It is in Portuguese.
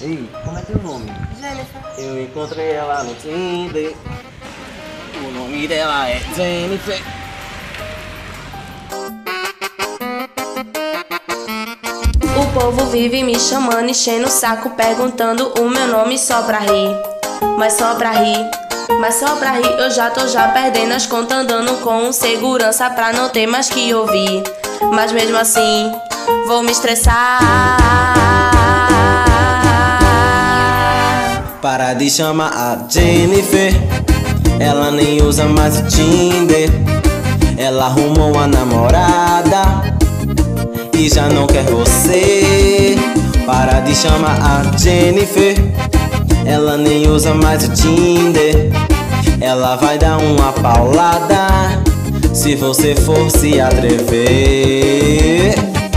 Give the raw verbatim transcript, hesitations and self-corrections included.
Ei, como é teu nome? Jenifer. Eu encontrei ela no Tinder. O nome dela é Jenifer. O povo vive me chamando, enchendo o saco, perguntando o meu nome só pra rir. Mas só pra rir, mas só pra rir. Eu já tô já perdendo as contas, andando com segurança pra não ter mais que ouvir. Mas mesmo assim, vou me estressar. Para de chamar a Jenifer, ela nem usa mais o Tinder. Ela arrumou uma namorada e já não quer você. Para de chamar a Jenifer, ela nem usa mais o Tinder. Ela vai dar uma paulada se você for se atrever.